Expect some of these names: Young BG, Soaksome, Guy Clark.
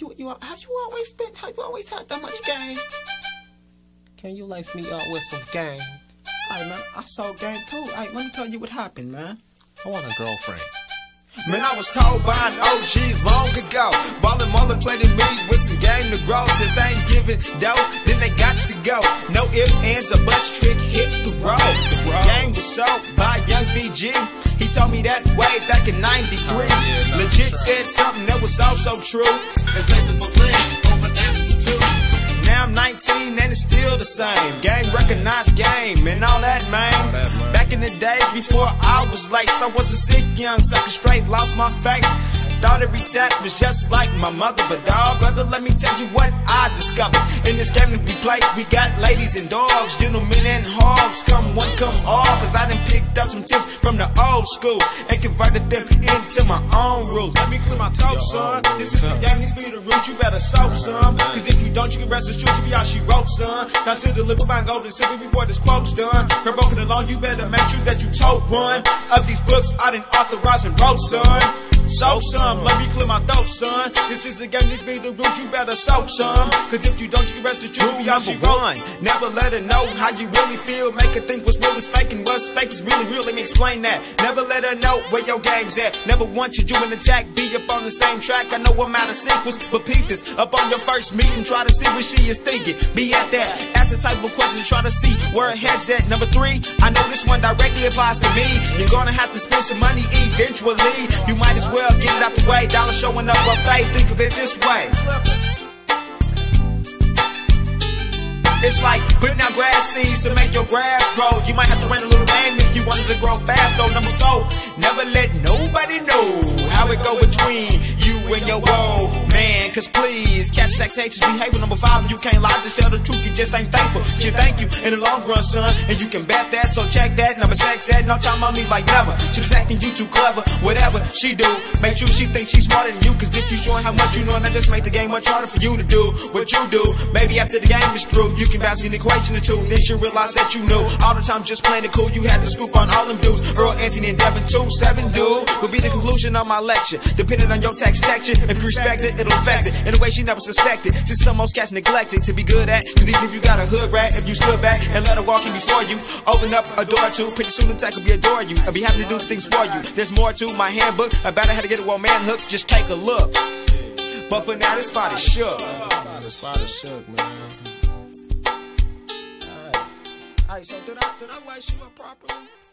Have you always had that much game? Can you lace me up with some game? Hey man, I saw game too. Hey, let me tell you what happened, man. I want a girlfriend. Man, I was told by an OG long ago. Ballin' Mullen planted me with some game to grow. If they ain't giving dough, then they got to go. No ifs, ands, or buts, trick hit the road. The game was sold by Young BG. He told me that way back in 93. Legit said something that was also true. That's making my friends over 92. Now I'm 19 and it's still the same. Game recognized game and all that, man. Back in the days before I was late, so I was a sick young sucker, straight lost my face. Thought every tap was just like my mother, but dog, brother, let me tell you what I discovered. In this game that we play, we got ladies and dogs, gentlemen and hogs. Come one, come all, cause I done picked up some tips from the old school and converted them into my own rules. Let me clear my toes, son. This is the game, these be the roots, you better soak some. Cause if you don't, you can rest assured you be how she wrote, son. Time to deliver my gold and silver before this quote's done. Provoking the law, you better make sure that you tote one of these books I done authorized and wrote, son. Soak some, let me clear my throat, son. This is a game, this be the root, you better soak some. Cause if you don't, you can rest assured you be how she wrote. Never let her know how you really feel. Make her think what's real is fake and what's fake is really real. Let me explain that. Never let her know where your game's at. Never want you an attack, be up on the same track. I know I'm out of sequels, but peep this. Up on your first meeting, try to see what she is thinking. Be at that, ask the type of question, try to see where her head's at. Number 3, I know this one directly applies to me. You're gonna have to spend some money eventually. You might as well get it out the way, dollar showing up on faith, think of it this way. It's like putting out grass seeds to make your grass grow. You might have to run a little rain if you wanted to grow fast, though. Number 4, never let nobody know how it go between you and your old man. Cause please, cat sex H is behavior. Number 5, you can't lie, just tell the truth, you just ain't thankful. Just thank you in the long run, son, and you can bet that, so check that. Number 6, had no time on me like never. She was acting you too clever, whatever she do. Make sure she thinks she's smarter than you, cause if you showing how much you know, and that just make the game much harder for you to do what you do. Maybe after the game is through, you can bounce an equation or two, then she realize that you knew all the time just playing it cool. You had to scoop on all them dudes, Earl, Anthony, and Devin, 2, 7 dude would be the conclusion of my lecture. Depending on your tax texture, if you respect it, it'll affect it in a way she never suspected. This is something most cats neglected to be good at, cause even if you got a hood rat, if you stood back and let her walk in before you, open up a door to pretty soon the tech will be adore you. I'll be happy to do things for you. There's more to my handbook about how to get a one man hook, just take a look. But for now, this spot is shook. This spot is shook, man. Alright, so did I lace you up properly?